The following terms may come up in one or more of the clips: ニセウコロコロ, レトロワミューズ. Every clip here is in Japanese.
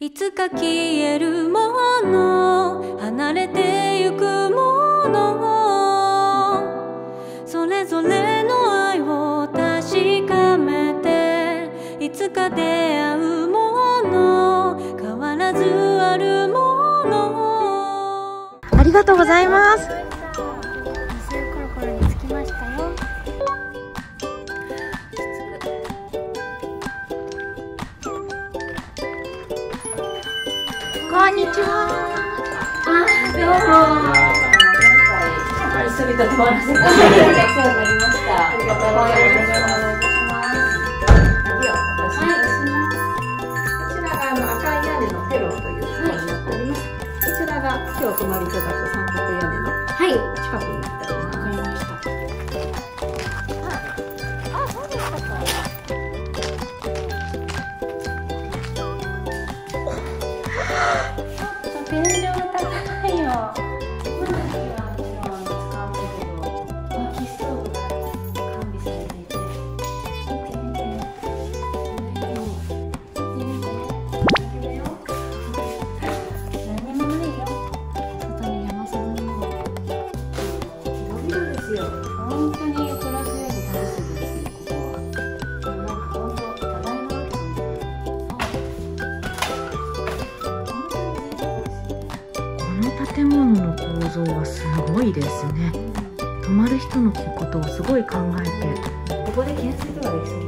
いつか消えるもの、離れてゆくもの、それぞれの愛を確かめて、いつか出会うもの、変わらずあるもの。ありがとうございます。ミセウコロコロに着きましたよ。こんにちは。あ、どうも。今回、一緒に泊まらせていただき、お世話になりました。ありがとうございます。次は私の、こちらが赤い屋根のペロという感じになっております。こちらが今日泊まるとだと三角屋根の近くになっております。わかりました。あ、そうでしたか。天井が高いよ。普段はもちろん使うけど、薪ストーブが完備されていて、何もないよ。外に山さんの方が広々ですよ。本当に暮らすより楽しいですよ、ここは。でもなんか本当ただいまって感じ。建物の構造はすごいですね。泊まる人のことをすごい考えて、ここで建設とかですね。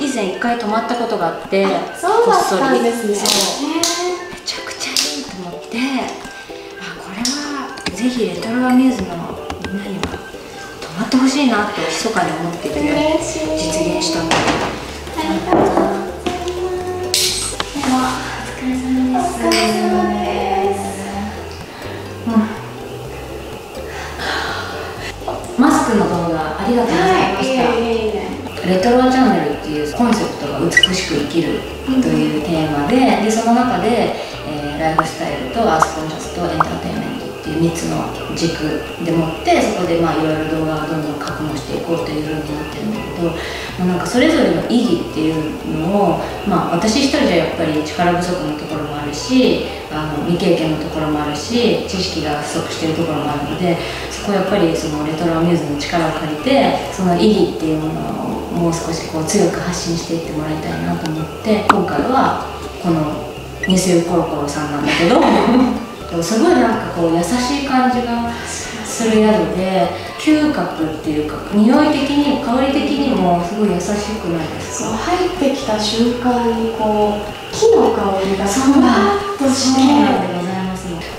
以前一回泊まったことがあって、そうだったんですね。めちゃくちゃいいと思って、あ、これはぜひレトロアミューズのみんなには泊まってほしいなって密かに思っていて、実現したんで、ありがとうございます。ではお疲れ様です。マスクの動画ありがとうございました。レトロチャンネルっていうコンセプトが美しく生きるというテーマ でその中で、ライフスタイルとアースコンシャスとエンターテインメントっていう3つの軸でもって、そこでまあいろいろ動画をどんどん加工していこうというふうになってるんだけど、まあ、なんかそれぞれの意義っていうのを、まあ、私一人じゃやっぱり力不足のところもあるし、未経験のところもあるし、知識が不足しているところもあるので、そこはやっぱりそのレトロアミューズの力を借りて、その意義っていうものをもう少しこう強く発信していってもらいたいなと思って、今回はこのミセウコロコロさんなんだけどすごいなんかこう優しい感じがする宿で、嗅覚っていうか匂い的に香り的にもすごい優しくないですか。入ってきた瞬間にこう木の香りがふわっとして、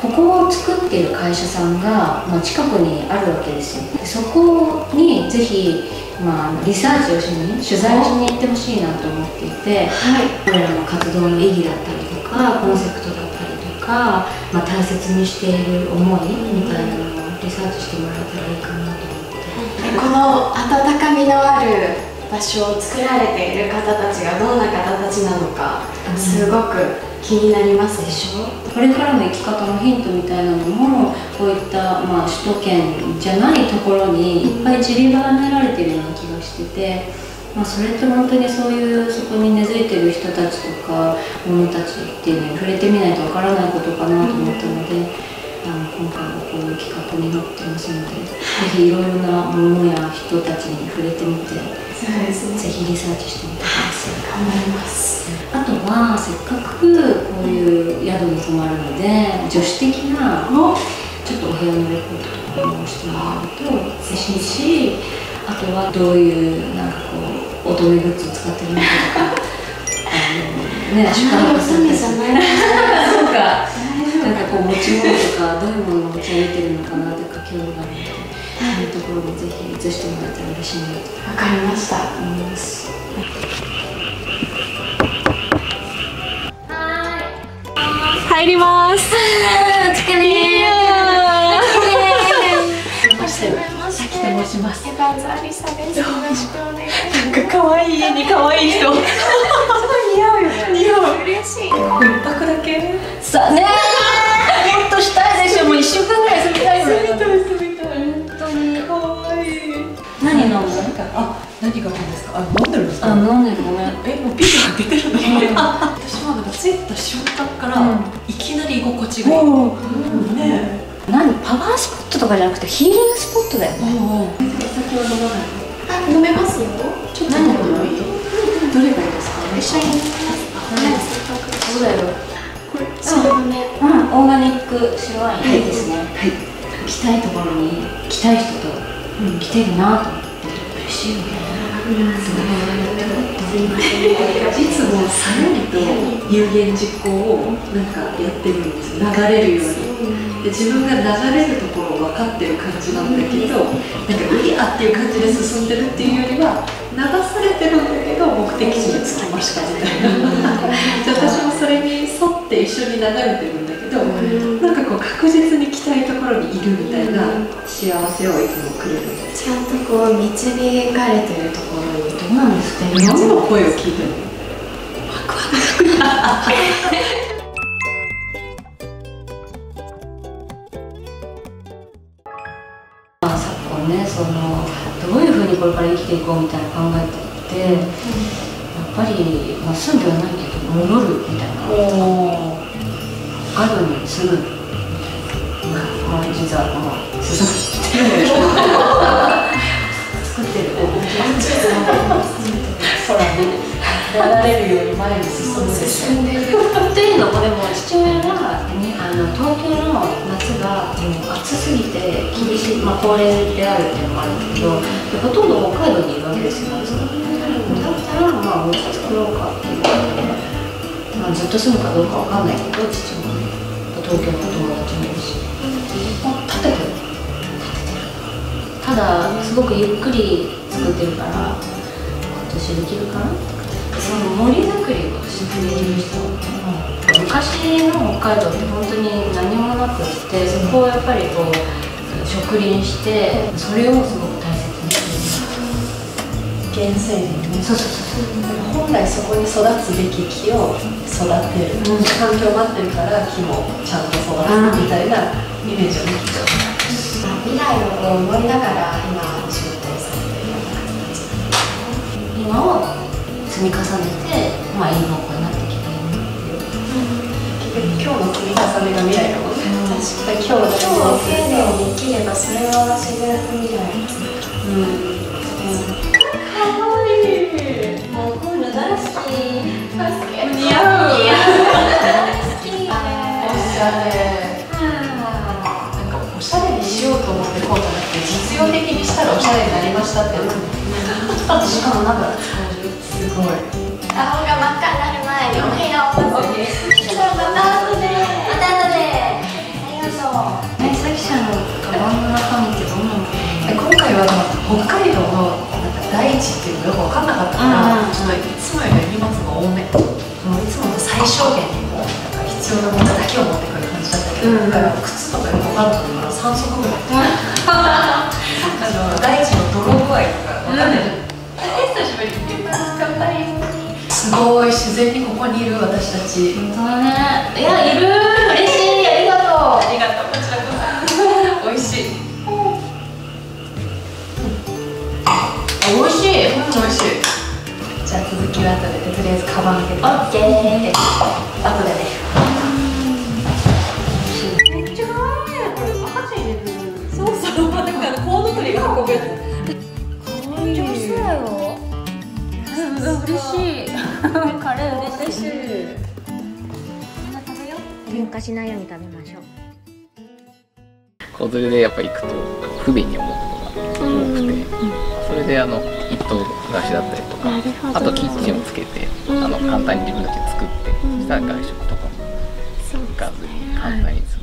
ここを作っている会社さんが、まあ、近くにあるわけですよ。でそこにぜひ、まあ、リサーチをしに取材をしに行ってほしいなと思っていて、これらの活動の意義だったりとかコンセプトだったりとか、まあ、大切にしている思いみたいなのをリサーチしてもらえたらいいかなと思って、この温かみのある場所を作られている方たちがどんな方たちなのか、すごく気になりますでしょ。これからの生き方のヒントみたいなのも、こういった、まあ、首都圏じゃないところにいっぱい散りばめられてるような気がしてて、まあ、それって本当にそういうそこに根付いてる人たちとか物たちっていうのに触れてみないとわからないことかなと思ったので、今回はこういう企画になってますので、ぜひいろいろなものや人たちに触れてみて、ぜひリサーチしてみてください。頑張ります。あとはせっかくこういう宿に泊まるので、女子的なちょっとお部屋のレポートとかもしてもらうと嬉しいし、あとはどういうなんかこう乙女グッズを使ってるのかとかね、宿泊するんですよね。そうか、なんかこう持ち物とかどういうものを持ち歩いてるのか広がるというところもぜひ映してもらえたら嬉しいなと。わかりました。思います。はい。入ります。お疲れ。します。なんか可愛い家に可愛い人。すごい似合うよね。似合う。嬉しい。一泊だけ。さね。もっとしたいでしょ。もう1週間ぐらい住みたいぐらい。本当に可愛い。何飲む？あ、何があるんですか。あ、飲んでるんですか。あ、飲んでるごめん。え、もうビールが出てるね。私もなんか着いた瞬間からいきなり居心地がいい。ね。何パワースポットとかじゃなくてヒーリングスポットだよね。お酒は飲まないの？飲めますよ。ちょっと飲んでもいい？どれがいいですか？一緒に飲みますか？そうだよ。これ白ワイン。オーガニック白ワインいいですね。はい。来たいところに来たい人と来てるなと思って嬉しいよね。実もさらりと有言実行をなんかやってるんですよ。流れるように。自分が流れるところを分かってる感じなんだけど、なんかいいやっていう感じで進んでるっていうよりは流されてるんだけど目的地に着きましたみたいな。私もそれに沿って一緒に流れてるんだけど、なんかこう確実に来たいところにいるみたいな幸せをいつもくれる。ちゃんとこう導かれてるところにどうなんですか？何の声を聞いてるの？ワクワク。そのどういうふうにこれから生きていこうみたいな考えていって、やっぱり、まあ、住んではないけど戻るみたいな、ガルに住むみたいな、実はもう進んでる作ってるお家ほらね、流れるより前に進んでるっていうのも。でも父親が東京の夏が暑すぎて厳しい、まあ、高齢であるっていうのもあるんだけど、ほとんど北海道にいるわけですよ。だったらまあお家作ろうかっていうことで、まあ、ずっと住むかどうかわかんないけど、父も東京の友達もいるし、建ててる。ただすごくゆっくり作ってるから、今年できるかなとか。その森作りをしている人、昔の北海道って本当に何もなくって、そこをやっぱりこう植林して、それをすごく大切にしてる。原生林ね。そうそうそう。本来そこに育つべき木を育てる、環境待ってるから木もちゃんと育つみたいなイメージをできちゃう。未来をこう思いながら今お仕事をされてるような感じ。今を積み重ねて、まあいい方向になってきて。今日の積み重ねが未来だもんね。確かに今日を丁寧に生きれば、それは自然と未来。かわいい。もうこういうの大好き。似合う。好き。おしゃれ。なんかおしゃれにしようと思ってこうじゃなくて、実用的にしたらおしゃれになりましたって。しかもなんかすごい。顔が真っ赤になる前にお部屋をまずね。北海道の大地っていうのがよく分かんなかったから、ちょっといつもより荷物が多め、いつもの最小限にも必要なものだけを持ってくる感じだったけど、だから靴とかよく分かんなかったから3足ぐらい大地の泥具合とか分かんない。久しぶりに頑張り。すごい自然にここにいる私たち。本当だね。いや、いる嬉しい。ありがとう。ありがとう。こちらこそ。美味しい。美味しい、美味しい。じゃあ続きは後で、とりあえずカバン開けて。オッケー。後でね。めっちゃ可愛い。これ赤ちゃん入れてる。そうそう。だからコウノトリが運べる。可愛い。上手だよ。嬉しい。カレー嬉しい。みんな食べよう。喧嘩しないように食べましょう。小連れでやっぱ行くと不便に思うことが多くて。それで一頭貸しだったりとか、あとキッチンをつけて簡単に自分たちで作って、したら外食とかも行かずに簡単に作って。